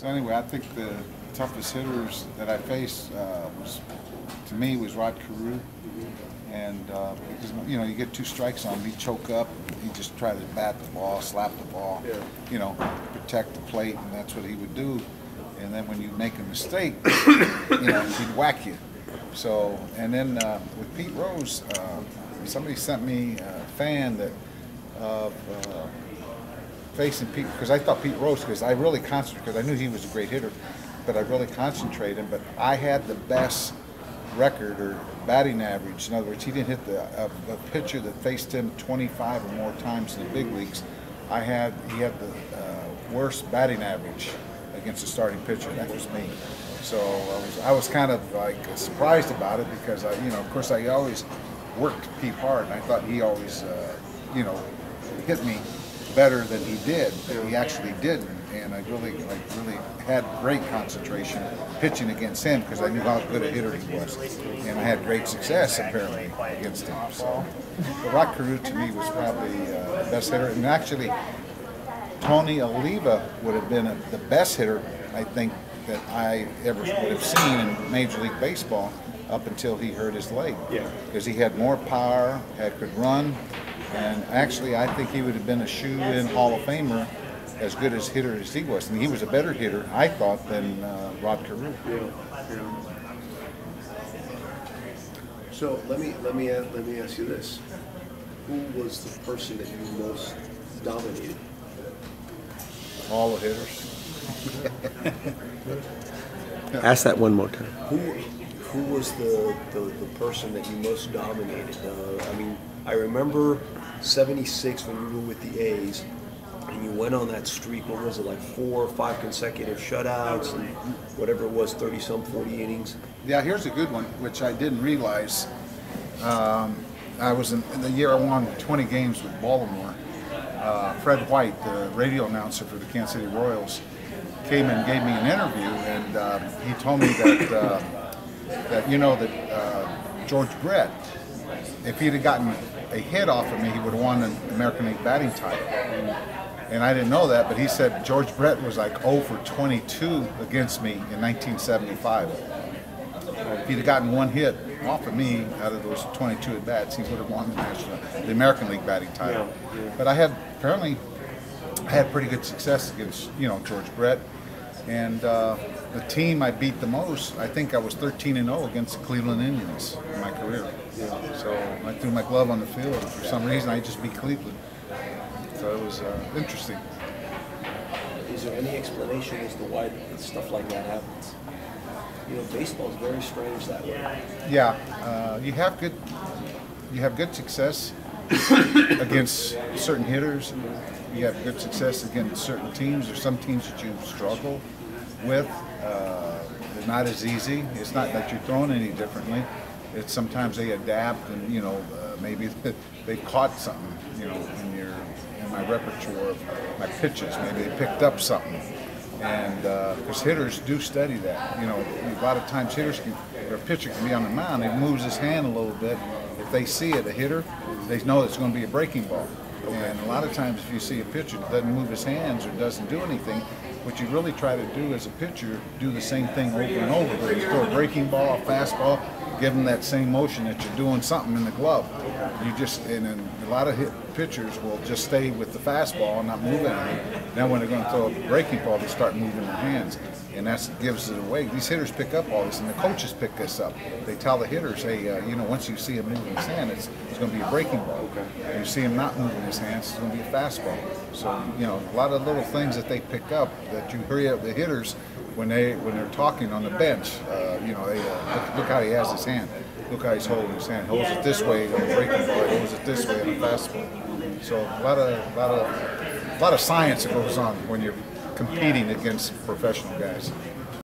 So anyway, I think the toughest hitters that I faced was Rod Carew, and because you get two strikes on him, he choke up, he just tried to bat the ball, slap the ball, yeah. Protect the plate, and that's what he would do. And then when you make a mistake, he'd whack you. So, and then with Pete Rose, somebody sent me a fan that facing Pete, because I thought Pete Rose, because I really concentrated, because I knew he was a great hitter, but I really concentrated him. But I had the best record or batting average. In other words, he didn't hit the pitcher that faced him 25 or more times in the big leagues. He had the worst batting average against a starting pitcher. That was me. So I was kind of like surprised about it, because of course I always worked Pete hard, and I thought he always hit me better than he did, but he actually didn't. And I really had great concentration pitching against him, because I knew how good a hitter he was, and I had great success apparently against him. So Rod Carew to me was probably the best hitter, and actually Tony Oliva would have been the best hitter I think that I ever would have seen in Major League Baseball, up until he hurt his leg. Yeah. Because he had more power, could run, and actually I think he would have been a shoe-in Hall of Famer, as good as hitter as he was. And he was a better hitter, I thought, than Rod Carew. Yeah. So let me ask you this: who was the person that you most dominated? All the hitters. Ask that one more time. Who was the person that you most dominated? I mean, I remember '76 when you were with the A's, and you went on that streak. What was it, like 4 or 5 consecutive shutouts, and whatever it was, 30-some, 40 innings? Yeah, here's a good one, which I didn't realize. I was in the year I won 20 games with Baltimore. Fred White, the radio announcer for the Kansas City Royals, came and gave me an interview, and he told me that George Brett, if he'd have gotten a hit off of me, he would have won an American League batting title. And I didn't know that, but he said George Brett was like 0 for 22 against me in 1975. If he'd have gotten one hit off of me out of those 22 at bats, he would have won the American League batting title. Yeah, yeah. But I had pretty good success against George Brett, and the team I beat the most, I think I was 13-0 against the Cleveland Indians in my career. Yeah. So I threw my glove on the field, and for some reason I just beat Cleveland. So it was interesting. Is there any explanation as to why stuff like that happens? Baseball is very strange that way. Yeah, you have good success against certain hitters. You have good success against certain teams. There's some teams that you struggle with. They're not as easy. It's not that you're thrown any differently. It's sometimes they adapt, and maybe they caught something. In my repertoire of my pitches, maybe they picked up something. And because hitters do study that, a lot of times hitters or a pitcher can be on the mound, he moves his hand a little bit. If they see it, a hitter, they know it's going to be a breaking ball. And a lot of times, if you see a pitcher that doesn't move his hands or doesn't do anything, what you really try to do as a pitcher, do the same thing over and over. Whether you throw a breaking ball, a fastball, give them that same motion that you're doing something in the glove. And a lot of pitchers will just stay with the fastball and not move anything. Now when they're going to throw a breaking ball, they start moving their hands, and that gives it away. These hitters pick up all this, and the coaches pick this up. They tell the hitters, hey, once you see him moving his hand, it's going to be a breaking ball. And you see him not moving his hands, it's going to be a fastball. So a lot of little things that they pick up that you hear the hitters when they're talking on the bench. Look how he has his hand. Look how he's holding his hand. Holds it this way on a breaking ball. Holds it this way on a fastball. So a lot of science that goes on when you're competing against professional guys.